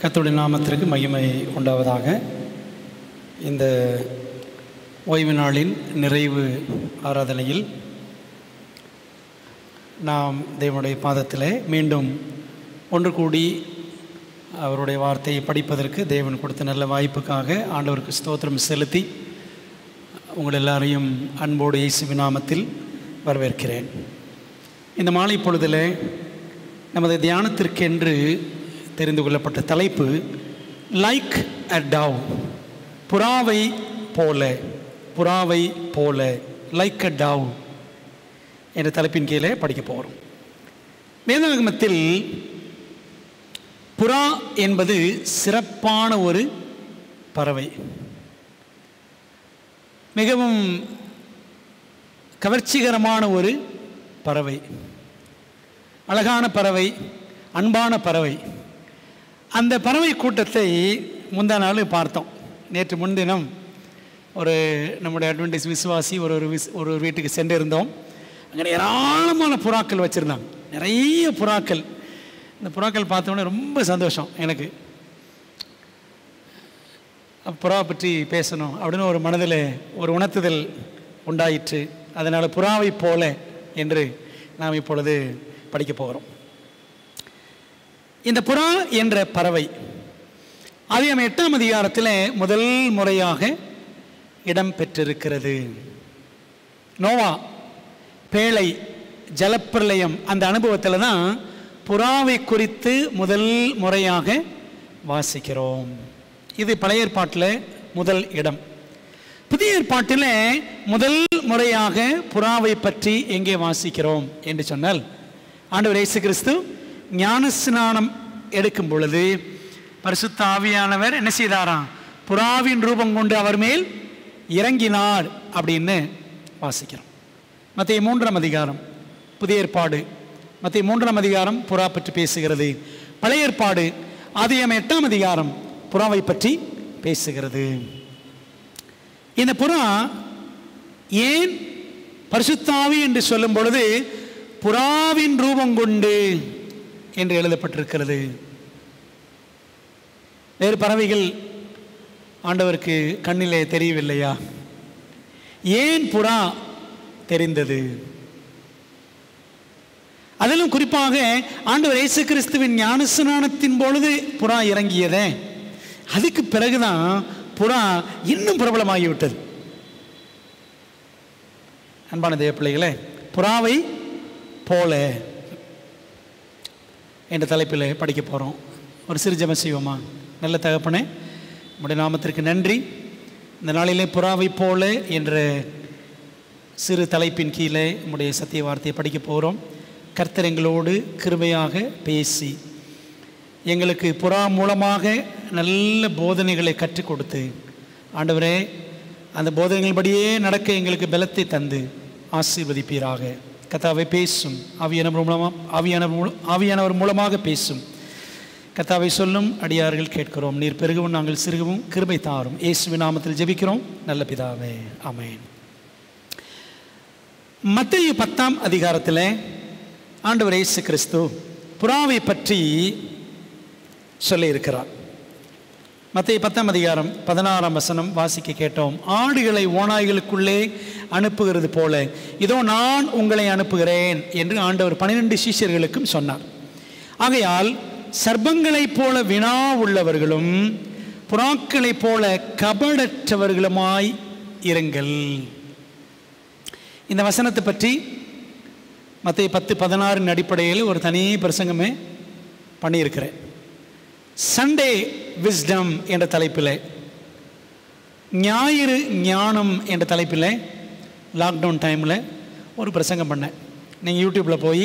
கர்த்தருடைய நாமத்திற்கு மகிமை உண்டாவதாக. இந்த ஓய்வு நாளின் நிறைவு ஆராதனையில் நாம் தேவனுடைய பாதத்திலே மீண்டும் ஒன்று கூடி அவருடைய வார்த்தையை படிப்பதற்கு தேவன் கொடுத்த நல்ல வாய்ப்புக்காக ஆண்டவருக்கு ஸ்தோத்திரம் செலுத்தி உங்கள் எல்லாரையும் அன்போடு இயேசுவின் நாமத்தில் வரவேற்கிறேன். இந்த மாலை பொழுதில் நமது தியானத்திற்கென்று தெரிந்து கொள்ளப்பட்ட தலைப்பு லைக் அ டவ், புறாவை போல. புறாவை போல, லைக் அ டவ் என்ற தலைப்பின் கீழே படிக்க போகிறோம். வேதாகமத்தில் புறா என்பது சிறப்பான ஒரு பறவை, மிகவும் கவர்ச்சிகரமான ஒரு பறவை, அழகான பறவை, அன்பான பறவை. அந்த பறவை கூட்டத்தை முந்தா நாள் பார்த்தோம். நேற்று முன்தினம் ஒரு நம்முடைய அட்வென்டிஸ் விசுவாசி ஒரு வீட்டுக்கு சென்றிருந்தோம். அங்கே ஏராளமான புறாக்கள் வச்சுருந்தாங்க, நிறைய புறாக்கள். இந்த புறாக்கள் பார்த்தோன்னே ரொம்ப சந்தோஷம் எனக்கு. புறாவை பற்றி பேசணும் அப்படின்னு ஒரு மனதில் ஒரு உணர்த்துதல் உண்டாயிற்று. அதனால் புறாவை போல என்று நாம் இப்பொழுது படிக்க போகிறோம். இந்த புறா என்ற பறவை அது நம்ம 8ஆம் அதிகாரத்தில் முதல் முறையாக இடம் பெற்றிருக்கிறது. நோவா பேழை ஜலப்பிரளயம் அந்த அனுபவத்தில் தான் புறாவை குறித்து முதல் முறையாக வாசிக்கிறோம். இது பழைய ஏற்பாட்டில் முதல் இடம். புதிய ஏற்பாட்டில் முதல் முறையாக புறாவை பற்றி எங்கே வாசிக்கிறோம் என்று சொன்னால், ஆண்டவர் இயேசு கிறிஸ்து ஞானஸ்நானம் எடுக்கும் பொழுது பரிசுத்த ஆவியானவர் என்ன செய்தாராம், புறாவின் ரூபம் கொண்டு அவர் மேல் இறங்கினார் அப்படின்னு வாசிக்கிறோம். மத்தேயு 3ஆம் அதிகாரம் புதிய ஏற்பாடு, மத்தேயு 3ஆம் அதிகாரம் புறா பற்றி பேசுகிறது. பழைய ஏற்பாடு ஆதியாகமம் 8ஆம் அதிகாரம் புறாவை பற்றி பேசுகிறது. இந்த புறா ஏன் பரிசுத்த ஆவி என்று சொல்லும் பொழுது புறாவின் ரூபம் கொண்டு என்று எழுதப்பட்டிருக்கிறது? வேறு பறவைகள் ஆண்டவருக்கு கண்ணிலே தெரியவில்லையா? ஏன் புறா தெரிந்தது? அதிலும் குறிப்பாக ஆண்டவர் இயேசு கிறிஸ்துவின் ஞானஸ்நானத்தின் பொழுது புறா இறங்கியதே, அதுக்கு பிறகுதான் புறா இன்னும் பிரபலமாகிவிட்டது. அன்பான தேவ பிள்ளைகளே, புறாவை போல என்ற தலைப்பில் படிக்க போகிறோம். ஒரு சிறு ஜெபம் செய்வோமா? நல்ல தகப்பனே, உம்முடைய நாமத்திற்கு நன்றி. இந்த நாளிலே புறாவை போல என்ற சிறு தலைப்பின் கீழே உம்முடைய சத்திய வார்த்தையை படிக்க போகிறோம். கர்த்தர் எங்களோடு கிருபையாக பேசி எங்களுக்கு புறா மூலமாக நல்ல போதனைகளை கற்றுக் கொடுத்து ஆண்டவரே, அந்த போதனைகள்படியே நடக்க எங்களுக்கு பலத்தை தந்து ஆசீர்வதிப்பீராக. கர்த்தாவே பேசும், ஆவியானவர் மூலமாக பேசும். கர்த்தாவே சொல்லும் அடியார்கள் கேட்கிறோம், நீர் பெருகவும் நாங்கள் சிறுகவும் கிருபை தாரும். இயேசுவின் நாமத்தில் ஜெபிக்கிறோம் நல்ல பிதாவே, ஆமென். மத்தேயு 10ஆம் அதிகாரத்தில் ஆண்டவர் இயேசு கிறிஸ்து புறாவை பற்றி சொல்லியிருக்கிறார். மத்தேயு 10ஆம் அதிகாரம் 16ஆம் வசனம் வாசிக்க கேட்டோம். ஆடுகளை ஓநாய்களுக்குள்ளே அனுப்புகிறது போல இதோ நான் உங்களை அனுப்புகிறேன் என்று ஆண்டவர் 12 சீஷர்களுக்கும் சொன்னார். ஆகையால் சர்ப்பங்களைப் போல வினா உள்ளவர்களும் புறாக்களைப் போல கபடற்றவர்களுமாய் இருங்கள். இந்த வசனத்தை பற்றி மத்தேயு 10:16 அடிப்படையில் ஒரு தனி பிரசங்கமே பண்ணியிருக்கிறேன். சண்டே விஸ்டம் என்ற தலைப்பில், ஞாயிறு ஞானம் என்ற தலைப்பில் லாக்டவுன் டைமில் ஒரு பிரசங்கம் பண்ணேன். நீங்கள் யூடியூப்பில் போய்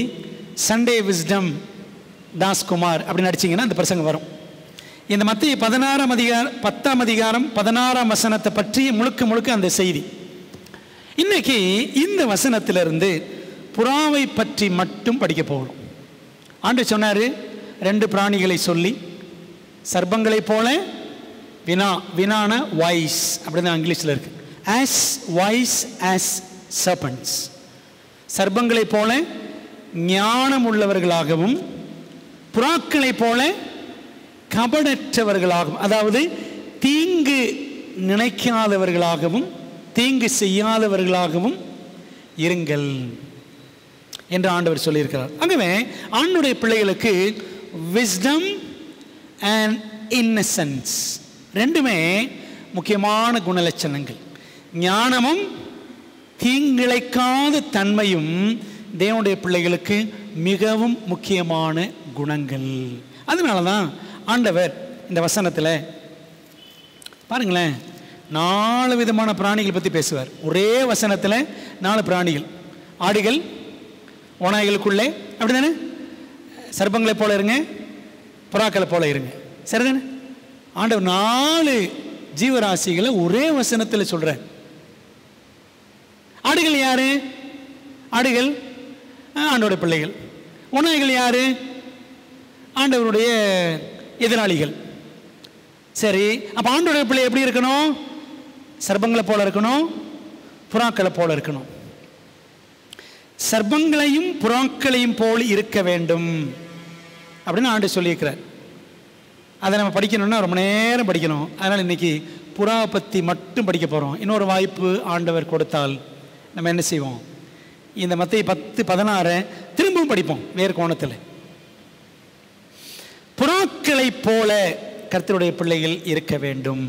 சண்டே விஸ்டம் தாஸ்குமார் அப்படின்னு அடிச்சிங்கன்னா அந்த பிரசங்கம் வரும். இந்த மத்தேயு 10ஆம் அதிகாரம் 10ஆம் வசனத்தை பற்றி முழுக்க அந்த செய்தி. இன்றைக்கி இந்த வசனத்திலிருந்து புறாவை பற்றி மட்டும் படிக்க போகணும். ஆண்டவர் சொன்னார், 2 பிராணிகளை சொல்லி சர்ப்பங்களைப் போல வினான வாய்ஸ் அப்படின்னு தான் இங்கிலீஷில் இருக்கு. ஆஸ் வாய்ஸ் ஆஸ் சர்பன்ஸ், சர்ப்பங்களைப் போல ஞானம் உள்ளவர்களாகவும் புறாக்களைப் போல கபடற்றவர்களாகவும், அதாவது தீங்கு நினைக்காதவர்களாகவும் தீங்கு செய்யாதவர்களாகவும் இருங்கள் என்று ஆண்டவர் சொல்லியிருக்கிறார். ஆகவே ஆண்டவருடைய பிள்ளைகளுக்கு விஸ்டம் அண்ட் இன்னசென்ஸ் ரெண்டுமே முக்கியமான குணலட்சணங்கள். ஞானமும் தீங்கிழைக்காத தன்மையும் தேவனுடைய பிள்ளைகளுக்கு மிகவும் முக்கியமான குணங்கள். அதனால தான் ஆண்டவர் இந்த வசனத்தில் பாருங்களேன், 4 விதமான பிராணிகள் பற்றி பேசுவார். ஒரே வசனத்தில் 4 பிராணிகள். ஆடுகள் ஓநாய்களுக்குள்ளே, அப்படி தானே? சர்ப்பங்களை போல இருங்க, புறாக்களை போல இருங்க, சரிதானே? ஆண்டவர் 4 ஜீவராசிகளை ஒரே வசனத்தில் சொல்கிறார். ஆடுகள் யாரு? ஆடுகள் ஆண்டவருடைய பிள்ளைகள். ஓநாய்கள் யாரு? ஆண்டவருடைய எதிராளிகள். சரி, அப்போ ஆண்டவருடைய பிள்ளை எப்படி இருக்கணும்? சர்ப்பங்களை போல இருக்கணும், புறாக்களை போல இருக்கணும். சர்ப்பங்களையும் புறாக்களையும் போல் இருக்க வேண்டும் அப்படின்னு ஆண்டு சொல்லியிருக்கிறார். அதை நம்ம படிக்கணும்னா ரொம்ப நேரம் படிக்கணும். அதனால் இன்றைக்கி புறாவை பற்றி மட்டும் படிக்க போகிறோம். இன்னொரு வாய்ப்பு ஆண்டவர் கொடுத்தால் நம்ம என்ன செய்வோம்? இந்த மத்திய 10:16 திரும்பவும் படிப்போம் வேறு கோணத்தில். புறாக்களை போல கர்த்தருடைய பிள்ளைகள் இருக்க வேண்டும்.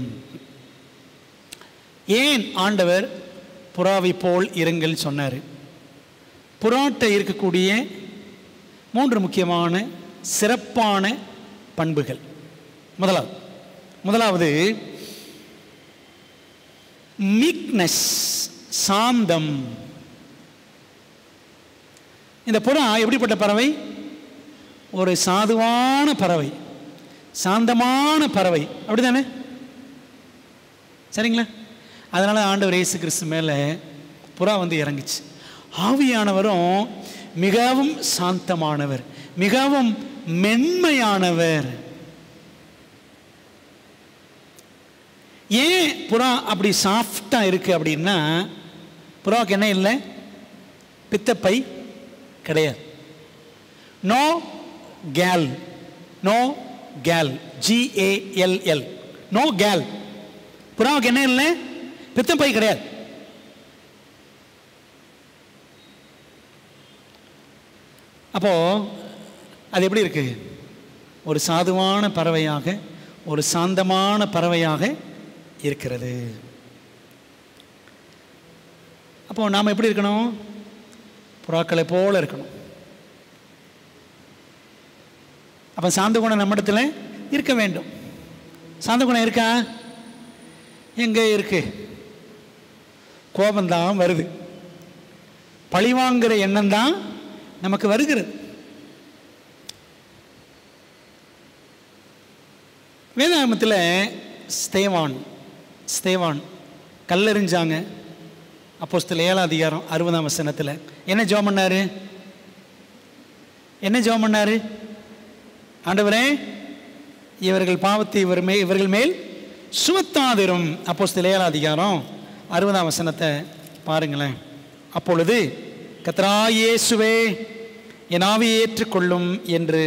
ஏன் ஆண்டவர் புறாவை போல் இருங்கள் சொன்னார்? புறாட்டை இருக்கக்கூடிய 3 முக்கியமான சிறப்பான பண்புகள். முதலாவது மீக்னஸ், சாந்தம். இந்த புறா எப்படிப்பட்ட பறவை? ஒரு சாதுவான பறவை, சாந்தமான பறவை, அப்படிதானே? சரிங்களா? அதனால ஆண்டவர் இயேசு கிறிஸ்து மேலே புறா வந்து இறங்குச்சு. ஆவியானவரும் மிகவும் சாந்தமானவர், மிகவும் மென்மையானவர். ஏன் புறா அப்படி சாஃப்டாக இருக்குது அப்படின்னா, புறாவுக்கு என்ன இல்லை? பித்தப்பை கிடையாது. No Khel, no gall, GALL, no gall. புறாவுக்கு என்ன இல்லை? பித்தப்பை கிடையாது. அப்போ அது எப்படி இருக்கு? ஒரு சாதுவான பறவையாக, ஒரு சாந்தமான பறவையாக இருக்கிறது. அப்போ நாம் எப்படி இருக்கணும்? புறாக்களை போல இருக்கணும். அப்போ சாந்த குணம் நம்மிடத்தில் இருக்க வேண்டும். சாந்த குணம் இருக்கா? எங்கே இருக்கு? கோபந்தான் வருது, பழிவாங்கிற எண்ணம் தான் நமக்கு வருகிறது. வேதாகமத்தில் ஸ்தேவான் கல்லெறிஞ்சாங்க. அப்போஸ்தலர் 7:60 என்ன ஜெபம் பண்ணாரு? ஆண்டவரே, இவர்கள் பாவத்தை இவர்கள் மேல் சுமத்தாதிரும். அப்போஸ்தலர் 7:60 பாருங்களேன். அப்பொழுது, கர்த்தராயேசுவே என் ஆவியை ஏற்றுக்கொள்ளும் என்று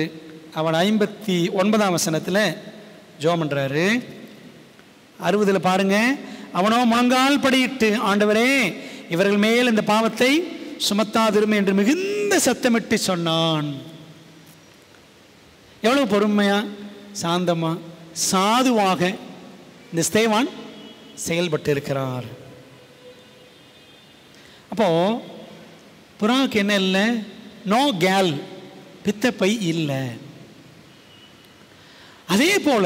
அவன் 59 ஜெபம் பண்ணுறாரு. 60 பாருங்க, அவனோ முழங்கால் படியிட்டு, ஆண்டவரே இவர்கள் மேல் இந்த பாவத்தை சுமத்தாதிரும் என்று மிகுந்த சத்தமிட்டு சொன்னான். எவ்வளவு பொறுமையா, சாந்தமா, சாதுவாக இந்த ஸ்தேவான் செயல்பட்டு இருக்கிறார். அப்போ புறாவுக்கு என்ன இல்லை? நோ கேல், பித்தப்பை இல்லை. அதே போல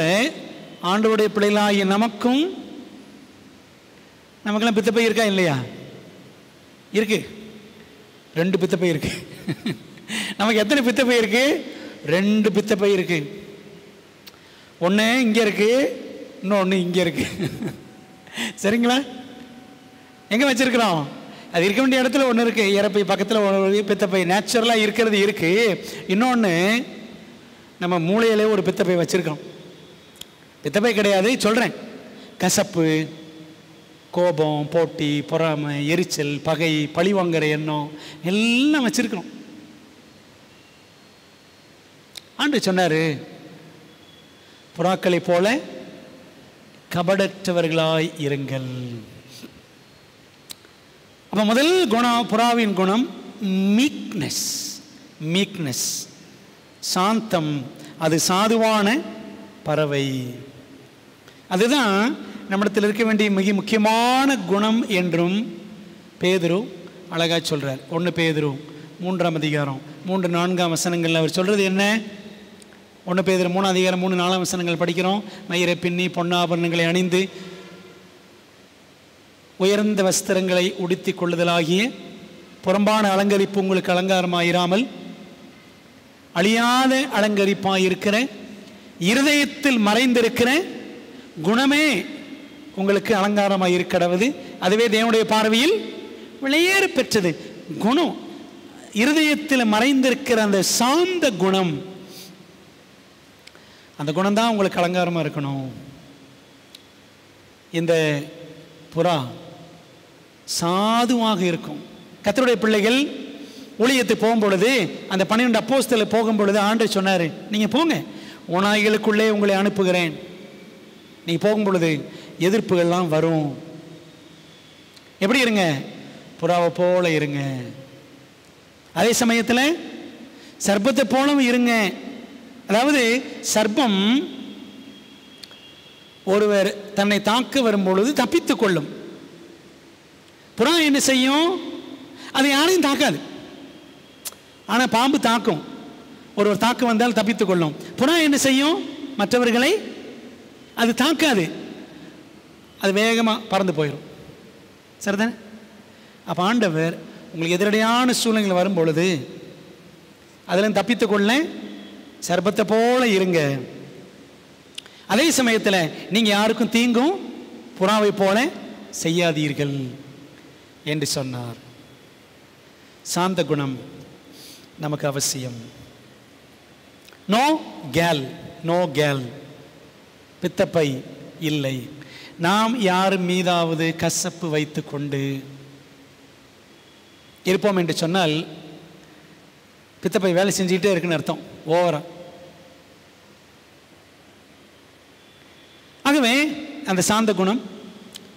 ஆண்டவருடைய பிள்ளைகளாகிய நமக்கெல்லாம் பித்தப்பை இருக்கா இல்லையா? இருக்கு. 2 பித்தப்பை இருக்கு. நமக்கு எத்தனை பித்தப்பை இருக்கு? 2 பித்தப்பை இருக்கு. ஒன்று இங்கே இருக்கு, இன்னொன்று இங்கே இருக்கு. சரிங்களா? எங்கே வச்சிருக்கிறோம்? அது இருக்க வேண்டிய இடத்துல ஒன்று இருக்கு, இறப்பை பக்கத்தில் ஒரு பித்தப்பை நேச்சுரலாக இருக்கிறது இருக்கு. இன்னொன்று நம்ம மூளையிலே ஒரு பித்தப்பை வச்சிருக்கிறோம். பித்தப்பை கிடையாது சொல்கிறேன், கசப்பு, கோபம், போட்டி, பொறாமை, எரிச்சல், பகை, பழிவாங்கிற எண்ணம் எல்லாம் வச்சிருக்கிறோம். ஆண்டு சொன்னார், புறாக்களைப் போல கபடற்றவர்களாய் இருங்கள். அப்போ முதல் குணம், புறாவின் குணம் மீக்னஸ். மீக்னஸ் சாந்தம், அது சாதுவான பறவை. அதுதான் நம்மிடத்தில் இருக்க வேண்டிய மிக முக்கியமான குணம் என்றும் பேதுரு அழகாக சொல்கிறார். 1 Peter 3:3-4 அவர் சொல்கிறது என்ன? 1 Peter 3:3-4 படிக்கிறோம். மயிர பின்னி பொன்னாபரணங்களை அணிந்து உயர்ந்த வஸ்திரங்களை உடுத்தி கொள்ளுதலாகிய புறம்பான அலங்கரிப்பு உங்களுக்கு அலங்காரமாயிராமல் அழியாத அலங்கரிப்பாயிருக்கிற இருதயத்தில் மறைந்திருக்கிற குணமே உங்களுக்கு அலங்காரமாயிருக்கிறது. அதுவே தேவனுடைய பார்வையில் விளையேறு பெற்றது. குணம், இருதயத்தில் மறைந்திருக்கிற அந்த சாந்த குணம், அந்த குணம்தான் உங்களுக்கு அலங்காரமாக இருக்கணும். இந்த புறா சாதுவாக இருக்கும். கர்த்தருடைய பிள்ளைகள் ஊழியத்துக்கு போகும்பொழுது, அந்த 12 அப்போஸ்தலர் போகும்பொழுது ஆண்டவர் சொன்னார், நீங்கள் போங்க, ஓநாய்களுக்குள்ளே உங்களை அனுப்புகிறேன். நீங்கள் போகும்பொழுது எதிர்ப்புகள்லாம் வரும். எப்படி இருங்க? புறாவை போல இருங்க. அதே சமயத்தில் சர்ப்பத்தை போலவும் இருங்க. அதாவது சர்ப்பம் ஒருவர் தன்னை தாக்க வரும்பொழுது தப்பித்து கொள்ளும். புறா என்ன செய்யும்? அது யாரையும் தாக்காது. ஆனால் பாம்பு தாக்கும். ஒருவர் தாக்க வந்தால் தப்பித்து கொள்ளும். புறா என்ன செய்யும்? மற்றவர்களை அது தாக்காது. அது வேகமாக பறந்து போயிடும். சரிதானே? அப்போ ஆண்டவர் உங்களுக்கு எதிரடையான சூழ்நிலைகள் வரும்பொழுது அதில் தப்பித்து கொள்ள சர்ப்பத்தை போல இருங்க. அதே சமயத்தில் நீங்கள் யாருக்கும் தீங்கும் புறாவை போல செய்யாதீர்கள் என்று சொன்னார். சாந்த குணம் நமக்கு அவசியம். நோ கேல், நோ கேல், பித்தப்பை இல்லை. நாம் யார் மீதாவது கசப்பு வைத்து கொண்டு இருப்போம் என்று சொன்னால் பித்தப்பை வேலை செஞ்சுக்கிட்டே இருக்குன்னு அர்த்தம், ஓவரா. ஆகவே அந்த சாந்த குணம்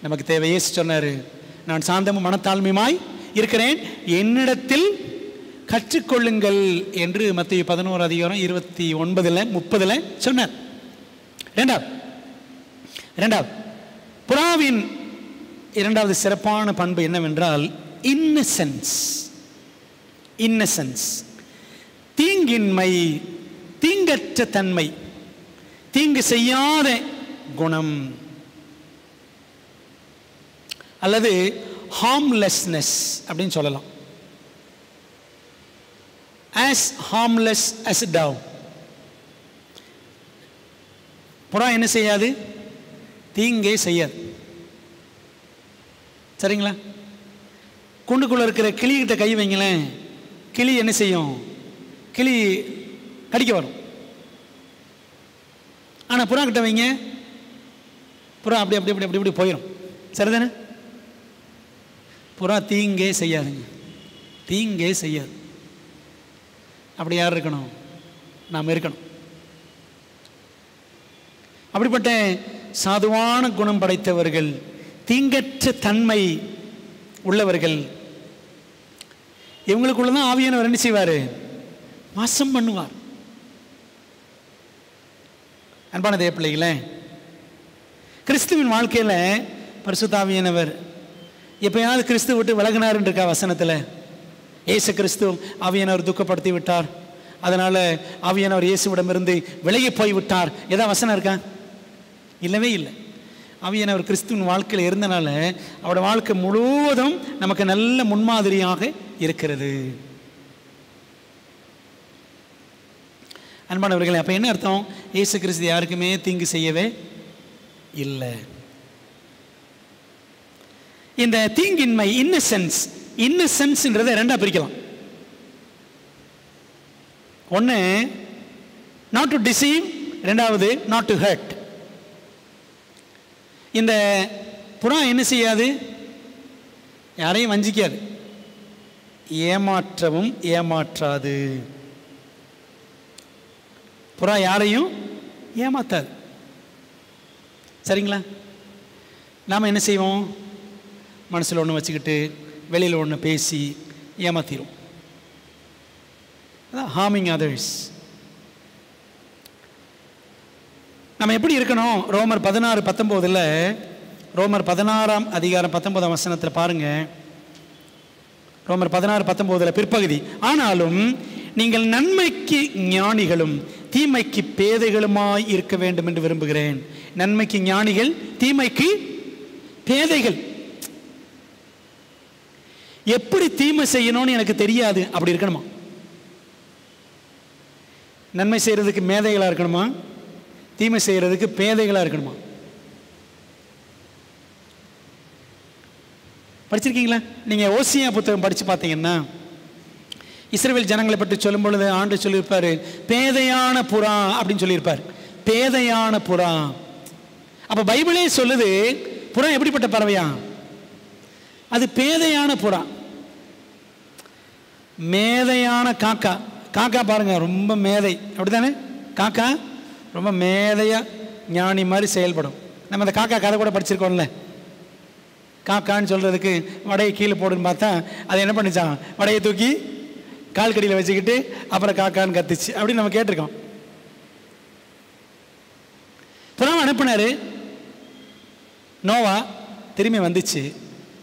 நமக்கு தேவையே சொன்னார். நான் சாந்தமும் மனத்தாழ்மையுமாய் இருக்கிறேன், என்னிடத்தில் கற்றுக்கொள்ளுங்கள் என்று மத்திய 11:29-30 சொன்னார். இரண்டாவது புறாவின் இரண்டாவது சிறப்பான பண்பு என்னவென்றால் இன்னசென்ஸ். இன்னசென்ஸ், தீங்கின்மை, தீங்கற்ற தன்மை, தீங்கு செய்யாத குணம். அல்லது ஹார்ம்லெஸ்னஸ் அப்படின்னு சொல்லலாம். as harmless as a dove. புறா என்ன செய்யாது? தீங்கே செய்யாது. சரிங்களா? கூண்டுக்குள்ளே இருக்கிற கிளிகிட்ட கை வைங்களேன், கிளி என்ன செய்யும்? கிளி கடிக்க வரும். ஆனால் புறா கிட்ட வைங்க, புறா அப்படி அப்படி அப்படி அப்படி இப்படி போயிடும். சரிதானே? புறா தீங்கே செய்யாதுங்க, தீங்கே செய்யாது. அப்படி யார் இருக்கணும்? நாம் இருக்கணும். அப்படிப்பட்ட சாதுவான குணம் படைத்தவர்கள், தீங்கற்ற தன்மை உள்ளவர்கள், இவங்களுக்குள்ளதான் ஆவியானவர் என்ன செய்வார்? வாசம் பண்ணுவார். அன்பான தேவ பிள்ளைகளே, கிறிஸ்துவின் வாழ்க்கையில் பரிசுத்த ஆவியானவர் எப்பயாவது கிறிஸ்து விட்டு விலகினார் இருக்கா? வசனத்தில் இயேசு கிறிஸ்து ஆவியானவர் துக்கப்படுத்தி விட்டார், அதனால் ஆவியானவர் இயேசுவிடமிருந்து விலகி போய்விட்டார், ஏதாவது வசனம் இருக்கா? இல்லவே இல்லை. ஆவியானவர் கிறிஸ்துவின் வாழ்க்கையில் இருந்தனால அவருடைய வாழ்க்கை முழுவதும் நமக்கு நல்ல முன்மாதிரியாக இருக்கிறது. அன்பானவர்களே, அப்போ என்ன அர்த்தம்? இயேசு கிறிஸ்து யாருக்குமே தீங்கு செய்யவே இல்லை. இந்த தீங்கின்மை, இன்னசென்ஸ், இன்னசென்ஸ்ன்றதை ரெண்டாக பிரிக்கலாம். ஒன்று நாட் டு டிசீவ், ரெண்டாவது நாட் டு ஹர்ட். இந்த புறா என்ன செய்யாது? யாரையும் வஞ்சிக்காது, ஏமாற்றவும் ஏமாற்றாது. புறா யாரையும் ஏமாத்தாது. சரிங்களா? நாம் என்ன செய்வோம்? மனசில் ஒன்று வச்சுக்கிட்டு வெளியில் ஒன்று பேசி ஏமாத்திரும். அதான் ஹார்மிங் அதர்ஸ். நம்ம எப்படி இருக்கணும்? ரோமர் 16:19 பாருங்கள். ரோமர் 16:19 பிற்பகுதி, ஆனாலும் நீங்கள் நன்மைக்கு ஞானிகளும் தீமைக்கு பேதைகளுமாய் இருக்க வேண்டும் என்று விரும்புகிறேன். நன்மைக்கு ஞானிகள், தீமைக்கு பேதைகள். எப்படி தீமை செய்யணும்னு எனக்கு தெரியாது, அப்படி இருக்கணுமா? நன்மை செய்யறதுக்கு மேதைகளாக இருக்கணுமா? தீமை செய்யறதுக்கு பேதைகளாக இருக்கணுமா? படிச்சிருக்கீங்களா? நீங்கள் ஓசியா புத்தகம் படித்து பார்த்தீங்கன்னா இஸ்ரவேல் ஜனங்களை பற்றி சொல்லும் பொழுது ஆண்டு சொல்லியிருப்பார், பேதையான புறா அப்படின்னு சொல்லியிருப்பார். பேதையான புறா. அப்போ பைபிளே சொல்லுது, புறா எப்படிப்பட்ட பறவையா? அது பேதையான புறா. மேதையான காக்கா. காக்கா பாருங்க, ரொம்ப மேதை, அப்படித்தானே? காக்கா ரொம்ப மேதையாக ஞானி மாதிரி செயல்படும். நம்ம அந்த காக்கா கதை கூட படிச்சிருக்கோம்ல. காக்கான்னு சொல்கிறதுக்கு வடையை கீழே போடுன்னு பார்த்தா அதை என்ன பண்ணிச்சான்? வடையை தூக்கி கால் கடியில் வச்சுக்கிட்டு அப்புறம் காக்கான்னு கத்துச்சு அப்படின்னு நம்ம கேட்டிருக்கோம். புறாவை அனுப்புனாரு நோவா, திரும்பி வந்துச்சு.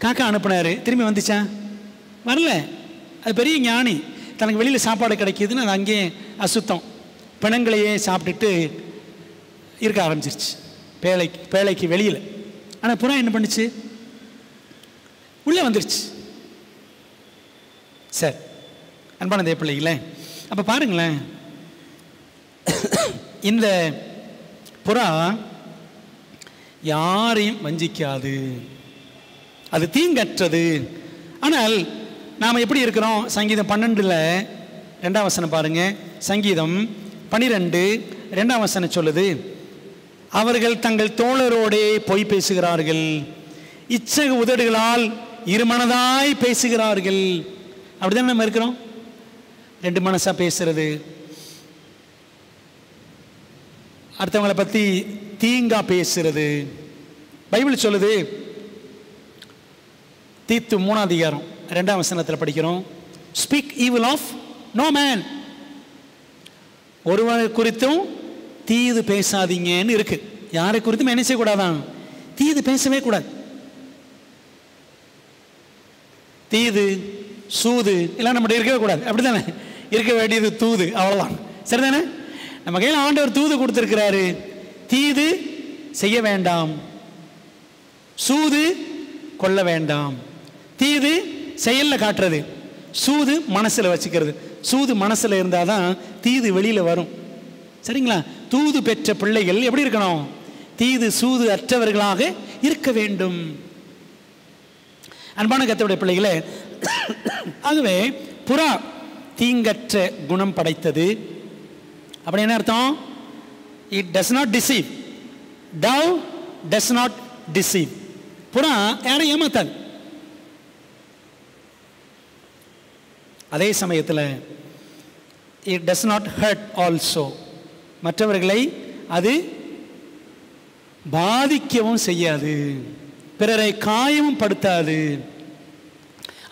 காக்கா அனுப்புனாரு, திரும்பி வந்துச்சா? வரல. அது பெரிய ஞானி, தனக்கு வெளியில் சாப்பாடு கிடைக்கிதுன்னு அது அங்கேயே அசுத்தம் பிணங்களையே சாப்பிட்டுட்டு இருக்க ஆரம்பிச்சிருச்சு பேழைக்கு வெளியில். ஆனால் புறா என்ன பண்ணிச்சு? உள்ளே வந்துருச்சு. சார் அன்பான தேவ பிள்ளைகளே, அப்போ பாருங்களேன், இந்த புறா யாரையும் வஞ்சிக்காது, அது தீங்கற்றது. ஆனால் நாம் எப்படி இருக்கிறோம்? சங்கீதம் 12:2 பாருங்க. சங்கீதம் 12:2 சொல்லுது, அவர்கள் தங்கள் தோழரோடே பொய் பேசுகிறார்கள், இச்சக உதடுகளால் இருமனதாய் பேசுகிறார்கள். அப்படிதான் நம்ம இருக்கிறோம், ரெண்டு மனசா பேசுறது, அடுத்தவங்களை பற்றி தீங்கா பேசுறது. பைபிள் சொல்லுது, Tito 3:2 படிக்கிறோம், speak evil of no man, ஒருவரை குறித்தும் தீது பேசாதீங்கன்னு இருக்கு. யாரை குறித்தும் என்ன செய்யக்கூடாதான்? தீது பேசவே கூடாது. தீது சூது எல்லாம் நம்மகிட்ட இருக்கவே கூடாது, அப்படித்தானே? இருக்க வேண்டியது தூது, அவ்வளோதான், சரிதானே? நம்ம கையில் ஆண்டவர் தூது கொடுத்துருக்கிறாரு, தீது செய்ய வேண்டாம், சூது கொள்ள வேண்டாம். தீது செயலில் காட்டுறது, சூது மனசில் வச்சுக்கிறது. சூது மனசில் இருந்தால் தான் தீது வெளியில் வரும், சரிங்களா? தூது பெற்ற பிள்ளைகள் எப்படி இருக்கணும்? தீது சூது அற்றவர்களாக இருக்க வேண்டும். அன்பான கர்த்தருடைய பிள்ளைகளே, ஆகவே புறா தீங்கற்ற குணம் படைத்தது. அப்படி என்ன அர்த்தம்? It does not deceive. Dove does not deceive. புறா யாரையும் ஏமாத்தாது. அதே சமயத்தில் it does not hurt also, மற்றவர்களை அது பாதிக்கவும் செய்யாது, பிறரை காயமும் படுத்தாது.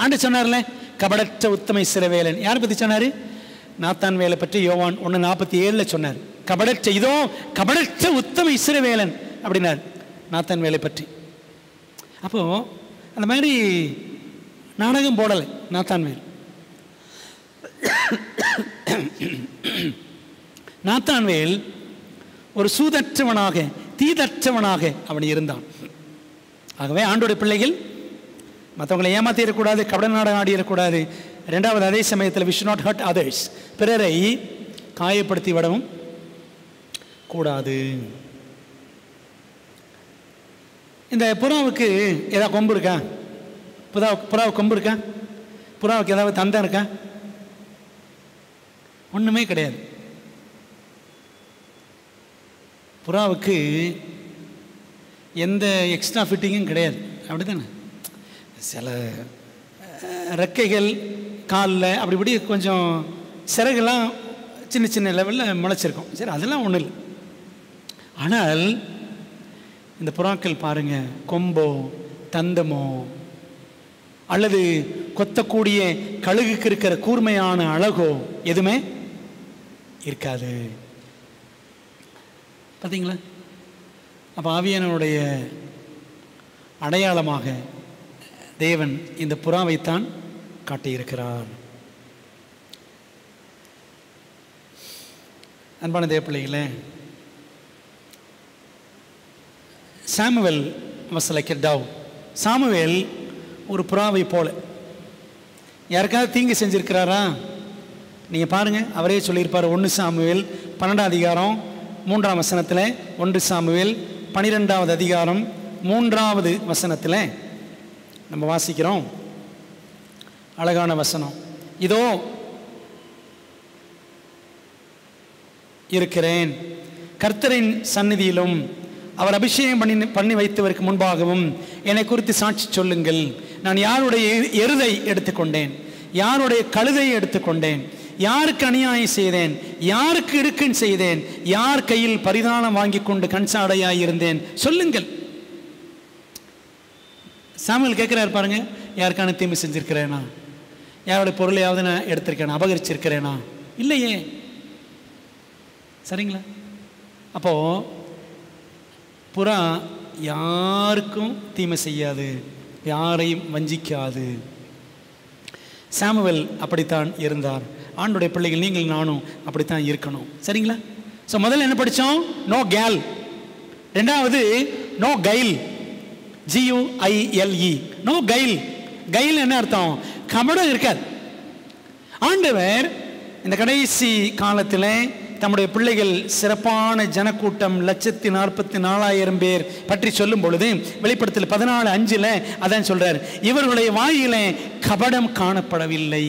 ஆண்டு சொன்னார்ல, கபடற்ற உத்தம இஸ்ரவேலன். யாரை பற்றி சொன்னார்? நாத்தான் வேலை பற்றி யோவான் 1:47 சொன்னார். கபடற்ற, இதோ கபடற்ற உத்தம இஸ்ரவேலன் அப்படின்னார் நாத்தான் வேலை பற்றி. அப்போது அந்த மாதிரி நாடகம் போடலை நாத்தான் வேலை. நாத்தான்வேல் ஒரு சூதற்றவனாக தீதற்றவனாக அவன் இருந்தான். ஆகவே ஆண்டோடைய பிள்ளைகள் மற்றவங்களை ஏமாத்திடக்கூடாது, கபட நாடகம் ஆடிடக்கூடாது. ரெண்டாவது, அதே சமயத்தில் we should not hurt others, பிறரை காயப்படுத்தி விடவும் கூடாது. இந்த புறாவுக்கு ஏதாவது கொம்பு இருக்கா? புறாவுக்கு கொம்பு இருக்கா? புறாவுக்கு ஏதாவது தந்தம் இருக்கா? ஒன்றுமே கிடையாது. புறாவுக்கு எந்த எக்ஸ்ட்ரா ஃபிட்டிங்கும் கிடையாது, அப்படி தானே? சில ரெக்கைகள் காலில் அப்படி இப்படி கொஞ்சம் சிறகுலாம் சின்ன சின்ன லெவலில் முளைச்சிருக்கும், சரி, அதெல்லாம் ஒன்றும் இல்லை. ஆனால் இந்த புறாக்கள் பாருங்க, கொம்போ தந்தமோ அல்லது கொத்தக்கூடிய கழுகுக்கு இருக்கிற கூர்மையான அழகோ எதுவுமே இருக்காது. பார்த்தீங்களா? அப்போ ஆவியானவருடைய அடையாளமாக தேவன் இந்த புறாவைத்தான் காட்டியிருக்கிறார். அன்பான தேவப்பிள்ளைகளே, Samuel was like a dove. Samuel ஒரு புறாவை போல. யாருக்காவது தீங்கு செஞ்சுருக்கிறாரா? நீங்கள் பாருங்கள், அவரே சொல்லியிருப்பார். 1 சாமுவேல் 12ஆம் அதிகாரம் 3ஆம் வசனத்தில், 1 சாமுவேல் 12ஆம் அதிகாரம் 3ஆம் வசனத்தில் நம்ம வாசிக்கிறோம். அழகான வசனம். இதோ இருக்கிறேன், கர்த்தரின் சந்நிதியிலும் அவர் அபிஷேகம் பண்ணி வைத்தவருக்கு முன்பாகவும் என்னை குறித்து சாட்சி சொல்லுங்கள். நான் யாருடைய எருதை எடுத்துக்கொண்டேன், யாருடைய கழுதை எடுத்துக்கொண்டேன், யாருக்கு அநியாயம் செய்தேன், யாருக்கு இடுக்கண் செய்தேன், யார் கையில் பரிதானம் வாங்கி கொண்டு கண்சாடையாய் இருந்தேன், சொல்லுங்கள். சாமுவேல் கேட்குறார் பாருங்க, யாருக்கான தீமை செஞ்சுருக்கிறேனா? யாருடைய பொருளையாவது நான் எடுத்திருக்கேனா? அபகரிச்சிருக்கிறேனா? இல்லையே. சரிங்களா? அப்போது புறா யாருக்கும் தீமை செய்யாது, யாரையும் வஞ்சிக்காது. சாமுவேல் அப்படித்தான் இருந்தார். ஆண்டோடைய பிள்ளைகள் நீங்கள் நானும் அப்படித்தான் இருக்கணும். சரிங்களா? ஸோ முதல்ல என்ன படித்தோம்? நோ கேல். ரெண்டாவது no guile, GUILE, no guile. Guile என்ன அர்த்தம்? கபடம் இருக்காது. ஆண்டவர் இந்த கடைசி காலத்தில் நம்முடைய பிள்ளைகள் சிறப்பான ஜனக்கூட்டம் 144,000 பேர் பற்றி சொல்லும் பொழுது வெளிப்படுத்தல் 14:5 அதான் சொல்றார். இவர்களுடைய வாயிலே கபடம் காணப்படவில்லை,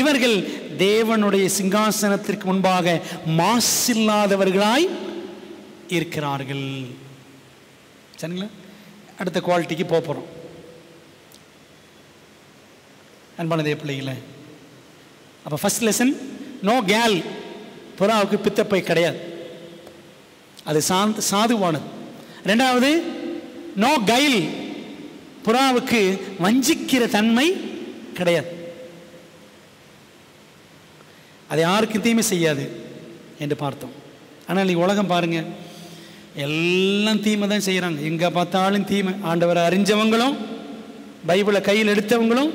இவர்கள் தேவனுடைய சிங்காசனத்திற்கு முன்பாக மாசில்லாதவர்களாய் இருக்கிறார்கள். சரிங்களா? அடுத்த குவாலிட்டிக்கு போகிறோம். அன்பானதே பிள்ளைகளை, அப்போ ஃபர்ஸ்ட் லெசன் நோ கேல். புறாவுக்கு பித்தப்பை கிடையாது, அது சாதுவானது. ரெண்டாவது நோ கைல், புறாவுக்கு வஞ்சிக்கிற தன்மை கிடையாது, அது யாருக்கும் தீமை செய்யாது என்று பார்த்தோம். ஆனால் இன்னைக்கு உலகம் பாருங்க, எல்லாம் தீமை தான் செய்கிறாங்க, எங்கே பார்த்தாலும் தீமை. ஆண்டவரை அறிஞ்சவங்களும் பைபிளை கையில் எடுத்தவங்களும்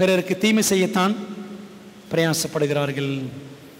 பிறருக்கு தீமை செய்யத்தான் பிரயாசப்படுகிறார்கள்.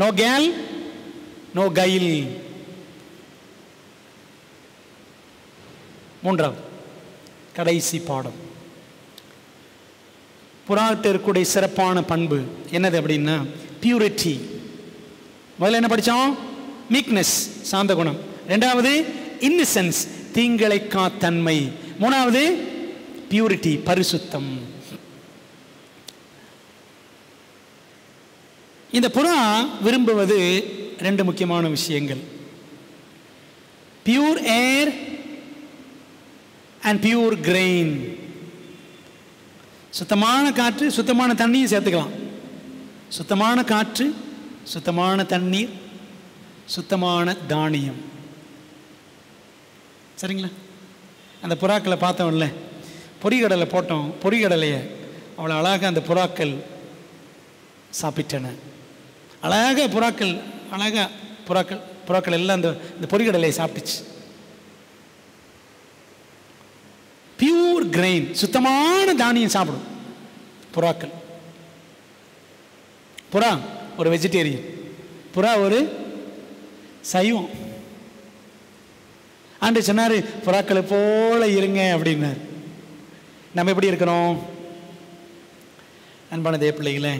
No Khel, no guile. மூன்றாவது கடைசி பாடம், புறாட்ட இருக்கக்கூடிய சிறப்பான பண்பு என்னது அப்படின்னா பியூரிட்டி. முதல்ல என்ன படித்தோம்? மீக்னஸ், சாந்த குணம். ரெண்டாவது இன்னசென்ஸ், தீங்களைக்கா தன்மை. மூணாவது பியூரிட்டி, பரிசுத்தம். இந்த புறா விரும்புவது 2 முக்கியமான விஷயங்கள், pure air and pure grain. சுத்தமான காற்று, சுத்தமான தண்ணீர் சேர்த்துக்கலாம். சுத்தமான காற்று, சுத்தமான தண்ணீர், சுத்தமான தானியம். சரிங்களா? அந்த புறாக்களை பார்த்தோம்ல, பொறிகடலை போட்டோம். பொறிகடலையை அவ்வளோ அழகாக அந்த புறாக்கள் சாப்பிட்டன. அழகாக புறாக்கள், அழகாக புறாக்கள் எல்லாம் இந்த பொறிகடலையை சாப்பிட்டுச்சு. பியூர் கிரெயின், சுத்தமான தானியம் சாப்பிடும் புறாக்கள். புறா ஒரு வெஜிடேரியன், புறா ஒரு சைவம். ஆண்டு சொன்னார், புறாக்களை போல இருங்க அப்படின்னார். நம்ம எப்படி இருக்கிறோம் அன்பான தேவ பிள்ளைகளே?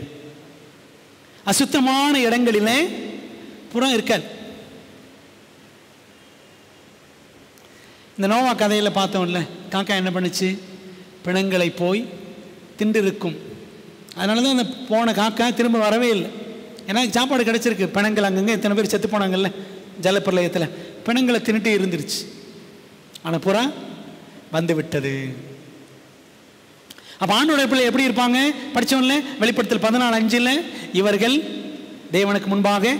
அசுத்தமான இடங்களிலே புறம் இருக்காது. இந்த நோவா கதையில் பார்த்தோம்ல, காக்கா என்ன பண்ணுச்சு, பிணங்களை போய் திண்டிருக்கும். அதனால தான் அந்த போன காக்கா திரும்ப வரவே இல்லை. ஏன்னா சாப்பாடு கிடச்சிருக்கு, பிணங்கள் அங்கங்கே எத்தனை பேர் செத்து போனாங்கல்ல ஜலப்பிரளயத்தில், பிணங்களை தின்னுட்டு இருந்துருச்சு. ஆனால் புறா வந்து விட்டது. அப்போ ஆண்டோட பிள்ளை எப்படி இருப்பாங்க படித்தோம்ல, வெளிப்படுத்தல் 14:5 இவர்கள் தேவனுக்கு முன்பாக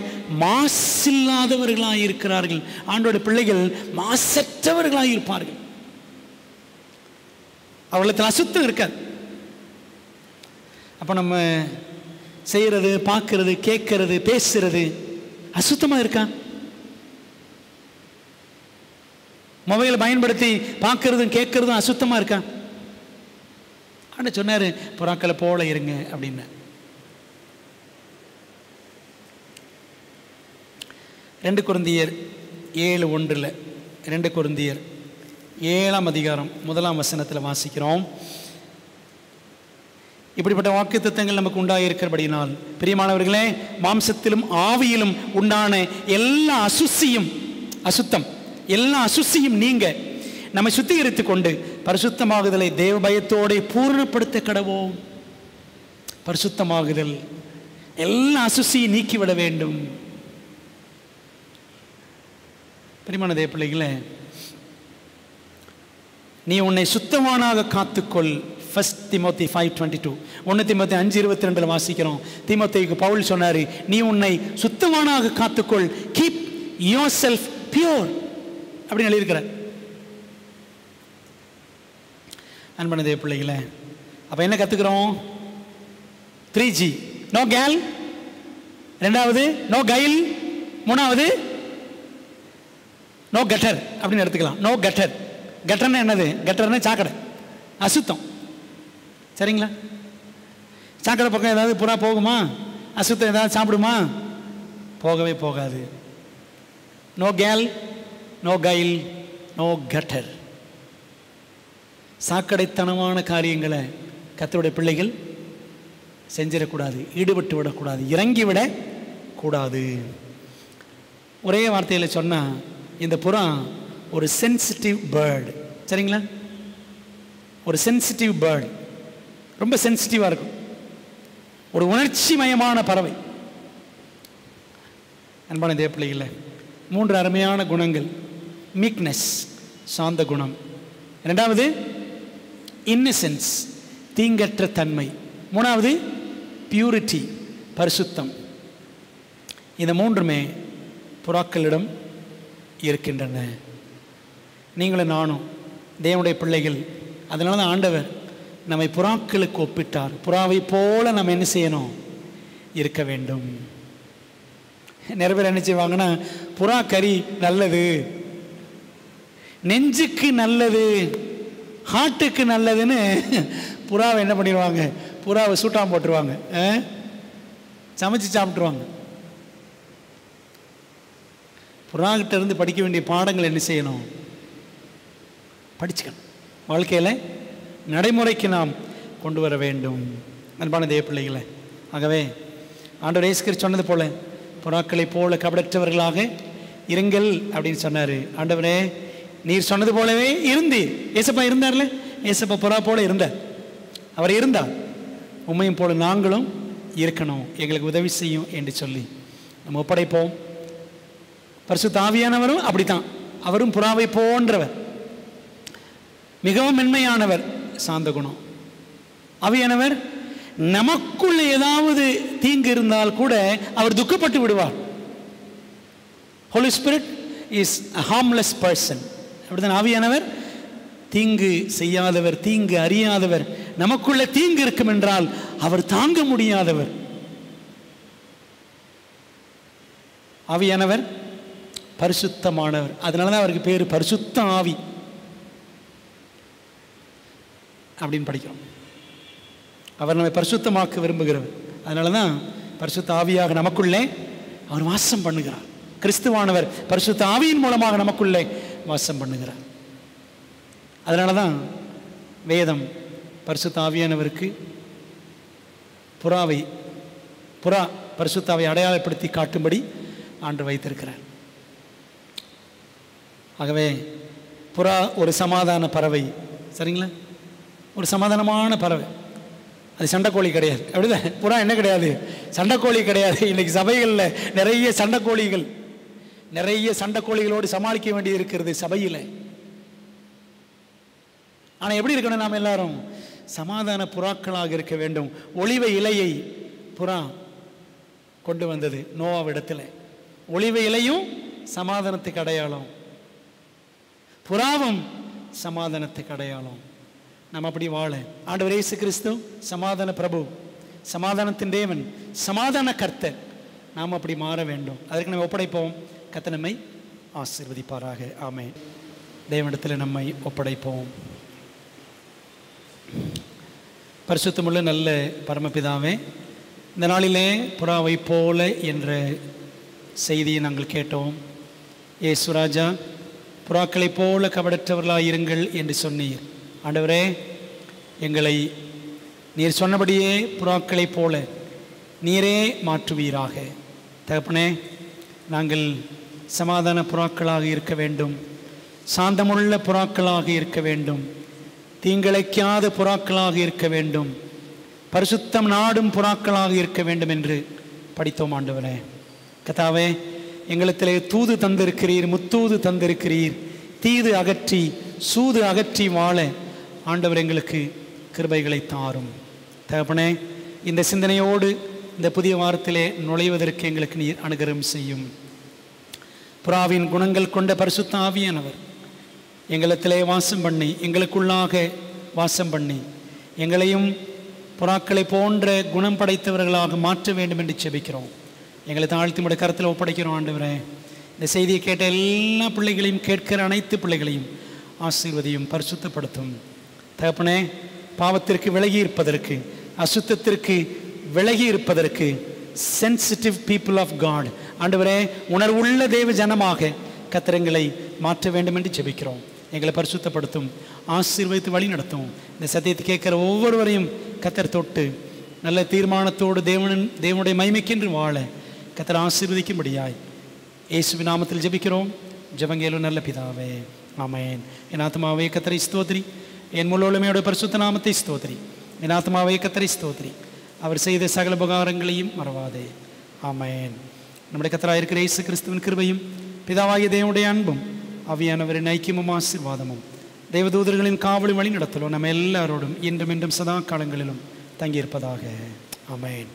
மாசில்லாதவர்களாக இருக்கிறார்கள். ஆண்டோட பிள்ளைகள் மாசற்றவர்களாக இருப்பார்கள். அவர்களுக்கு அசுத்தம் இருக்காது. அப்போ நம்ம செய்கிறது, பார்க்கறது, கேட்கறது, பேசுறது அசுத்தமாக இருக்கா? மொபைலை பயன்படுத்தி பார்க்கறதும் கேட்கறதும் அசுத்தமாக இருக்கா? ஆண்டு சொன்னார் புறாக்களை போல இருங்க அப்படின்னு. 2 கொரிந்தியர் 7:1 2 கொரிந்தியர் 7:1 வாசிக்கிறோம். இப்படிப்பட்ட வாக்குத்தத்தங்கள் நமக்கு உண்டாயிருக்கிறபடினால் பிரியமானவர்களே, மாம்சத்திலும் ஆவியிலும் உண்டான எல்லா அசுத்தம் நீங்க நம்மை சுத்திகரித்து கொண்டு பரிசுத்தமாகுதலை தேவ பயத்தோட பூரணப்படுத்த கடவோம். பரிசுத்தமாகுதல் எல்லா அசுசியும் நீக்கிவிட வேண்டும். பிரியமான தேவ பிள்ளைகளே, நீ உன்னை சுத்தமானாக காத்துக்கொள். 1 திமோத்தி 5:22 1 திமோத்தி 5:22 வாசிக்கிறோம். தீமோத்தேயுக்கு பவுல் சொன்னாரு, நீ உன்னை சுத்தமானாக காத்துக்கொள், கீப் யோர் செல்ஃப் பியூர் அப்படின்னு எழுதியிருக்கிறார். அன்பான தேவ பிள்ளைகளே, அப்போ என்ன கற்றுக்கிறோம்? 3G, no gale. 2வது நோ கைல். 3வது நோ கட்டர் அப்படின்னு எடுத்துக்கலாம். No cutter. கட்டர்னா என்னது? கட்டர்னா சாக்கடை, அசுத்தம். சரிங்களா? சாக்கடை பக்கம் ஏதாவது புறா போகுமா? அசுத்தம் ஏதாவது சாப்பிடுமா? போகவே போகாது. No Khel, no guile, no gutter. சாக்கடைத்தனமான காரியங்களை கர்த்தருடைய பிள்ளைகள் செஞ்சிடக்கூடாது, ஈடுபட்டு விடக்கூடாது, இறங்கி விடக்கூடாது. ஒரே வார்த்தையில் சொன்னால், இந்த புறா ஒரு சென்சிட்டிவ் பேர்டு. சரிங்களா? ஒரு சென்சிட்டிவ் பேர்டு, ரொம்ப சென்சிட்டிவாக இருக்கும், ஒரு உணர்ச்சி மயமான பறவை. அன்பான தேவ பிள்ளைகளே, 3 அருமையான குணங்கள். மீக்னஸ், சாந்த குணம். 2வது இன்னசென்ஸ், தீங்கற்ற தன்மை. 3வது பியூரிட்டி, பரிசுத்தம். இந்த 3மே புறாக்களிடம் இருக்கின்றன. நீங்களும் நானும் தேவனுடைய பிள்ளைகள். அதனால தான் ஆண்டவர் நம்மை புறாக்களுக்கு ஒப்பிட்டார். புறாவை போல நம்ம என்ன செய்யணும்? இருக்க வேண்டும். நிறைய பேர் என்ன செய்வாங்கன்னா, புறா கறி நல்லது, நெஞ்சுக்கு நல்லது, ஹார்ட்டுக்கு நல்லதுன்னு புறாவை என்ன பண்ணிடுவாங்க, புறாவை சூட்டாம போட்டுருவாங்க, சமைச்சு சாப்பிட்டுருவாங்க. புறாக்கிட்ட இருந்து படிக்க வேண்டிய பாடங்கள் என்ன செய்யணும்? படிச்சுக்கணும். வாழ்க்கையில் நடைமுறைக்கு நாம் கொண்டு வர வேண்டும். அன்பான தேவ பிள்ளைகளை, ஆகவே ஆண்டவர் இயேசு கிறிஸ்து சொன்னது போல, புறாக்களை போல கபடற்றவர்களாக இருங்கள் அப்படின்னு சொன்னார். ஆண்டவரே, நீர் சொன்னது போலவே இருந்தீர். ஏசப்பா இருந்தார்ல, ஏசப்பா புறா போல இருந்தார், அவர் இருந்தார். உண்மையும் போல நாங்களும் இருக்கணும், எங்களுக்கு உதவி செய்யும் என்று சொல்லி நம்ம ஒப்படைப்போம். பரிசுத்த ஆவியானவரும் அப்படித்தான், அவரும் புறாவை போன்றவர், மிகவும் மென்மையானவர், சாந்த குணம். ஆவியானவர் நமக்குள்ள ஏதாவது தீங்கு இருந்தால் கூட அவர் துக்கப்பட்டு விடுவார். Holy Spirit is a harmless person. அப்படிதான் ஆவியானவர் தீங்கு செய்யாதவர், தீங்கு அறியாதவர். நமக்குள்ள தீங்கு இருக்கும் என்றால் அவர் தாங்க முடியாதவர். ஆவியானவர் பரிசுத்தமானவர், அதனாலதான் அவருக்கு பேரு பரிசுத்த ஆவி அப்படின்னு படிக்கிறோம். அவர் நம்மை பரிசுத்தமாக்க விரும்புகிறவர், அதனாலதான் பரிசுத்த ஆவியாக நமக்குள்ளே அவர் வாசம் பண்ணுகிறார். கிறிஸ்துவானவர் பரிசுத்த ஆவியின் மூலமாக நமக்குள்ளே வாசம் பண்ணுகிறார். அதனால தான் வேதம் பரிசுத்த ஆவியானவருக்கு புறா பரிசுத்தாவை அடையாளப்படுத்தி காட்டும்படி ஆண்டு வைத்திருக்கிறார். ஆகவே புறா ஒரு சமாதான பறவை, சரிங்களா? ஒரு சமாதானமான பறவை, அது சண்டைக்கோழி கிடையாது. அப்படிதான் புறா என்ன கிடையாது, சண்டைக்கோழி கிடையாது. இன்றைக்கி சபைகளில் நிறைய சண்டைக்கோழிகளோடு சமாளிக்க வேண்டி இருக்கிறது சபையில். ஆனால் எப்படி இருக்கணும், நாம் எல்லாரும் சமாதான புறாக்களாக இருக்க வேண்டும். ஒலிவ இலையை புறா கொண்டு வந்தது நோவாவிடத்தில். ஒலிவ இலையும் சமாதானத்துக்கு அடையாளம், புறாவும் சமாதானத்துக்கு அடையாளம். நாம் அப்படி வாழ, ஆண்டவர் இயேசு கிறிஸ்து சமாதான பிரபு, சமாதானத்தின் தேவன், சமாதான கர்த்தர், நாம் அப்படி மாற வேண்டும். அதற்கு நம்ம ஒப்படைப்போம். கர்த்தர் நம்மை ஆசீர்வதிப்பாராக. ஆமென். தேவனிடத்தில் நம்மை ஒப்படைப்போம். பரிசுத்தமுள்ள நல்ல பரமபிதாவே, இந்த நாளிலே புறாவை போல என்ற செய்தியை நாங்கள் கேட்டோம். ஏசுராஜா, புறாக்களைப் போல கபடற்றவர்களாயிருங்கள் என்று சொன்னீர். ஆண்டவரே, எங்களை நீர் சொன்னபடியே புறாக்களைப் போல நீரே மாற்றுவீராக. தகப்பனே, நாங்கள் சமாதான புறாக்களாக இருக்க வேண்டும், சாந்தமுள்ள புறாக்களாக இருக்க வேண்டும், தீங்கிழைக்காத புறாக்களாக இருக்க வேண்டும், பரிசுத்தம் நாடும் புறாக்களாக இருக்க வேண்டும் என்று படித்தோம். ஆண்டவரே, கர்த்தாவே, எங்களிடத்திலே தூது தந்திருக்கிறீர், முத்தூது தந்திருக்கிறீர். தீது அகற்றி சூது அகற்றி வாழ ஆண்டவர் எங்களுக்கு கிருபைகளை தாரும். தகப்பனே, இந்த சிந்தனையோடு இந்த புதிய வாரத்திலே நுழைவதற்கு எங்களுக்கு நீர் அனுகிரகம் செய்யும். புறாவின் குணங்கள் கொண்ட பரிசுத்த ஆவியானவர் எங்களிடத்திலே வாசம் பண்ணி, எங்களுக்குள்ளாக வாசம் பண்ணி, எங்களையும் புறாக்களை போன்ற குணம் படைத்தவர்களாக மாற்ற வேண்டும் என்று செபிக்கிறோம். எங்களை தாழ்த்தி உடைய கரத்தில் ஒப்படைக்கிறோம். ஆண்டவரே, இந்த செய்தியை கேட்ட எல்லா பிள்ளைகளையும், கேட்கிற அனைத்து பிள்ளைகளையும் ஆசீர்வதியும், பரிசுத்தப்படுத்தும். தகப்பனே, பாவத்திற்கு விலகி இருப்பதற்கு, அசுத்தத்திற்கு விலகி இருப்பதற்கு, சென்சிட்டிவ் பீப்புள் ஆஃப் காட், ஆண்டவரே, உணர்வுள்ள தேவ ஜனமாக கத்திரங்களை மாற்ற வேண்டும் என்று ஜெபிக்கிறோம். எங்களை பரிசுத்தப்படுத்தும், ஆசீர்வதித்து வழி நடத்தும். இந்த சத்தியத்தை கேட்கிற ஒவ்வொருவரையும் கத்தர் தொட்டு நல்ல தீர்மானத்தோடு தேவனுடைய மகிமைக்கென்று வாழ கத்தர் ஆசீர்வதிக்கும்படியாய் இயேசுவின் நாமத்தில் ஜெபிக்கிறோம். ஜெபங்கேலோ நல்ல பிதாவே, ஆமென். என் ஆத்மாவே கத்தரை ஸ்தோத்திரி, என் முழு உலகமோட பரிசுத்த நாமத்தை ஸ்தோத்திரி. என் ஆத்மாவே கத்தரை ஸ்தோத்திரி, அவர் செய்த சகல உபகாரங்களையும் மறவாதே. ஆமென். நம்முடைய கத்தராயிருக்கிற இயேசு கிறிஸ்துவின் கிருபையும், பிதாவாகிய தேவனுடைய அன்பும், ஆவியானவரின் ஐக்கியமும், ஆசீர்வாதமும், தேவதூதர்களின் காவலும் வழி நடத்தலும் நம்ம எல்லாரோடும் இன்றும் இன்றும் சதா காலங்களிலும் தங்கியிருப்பதாக. ஆமென்.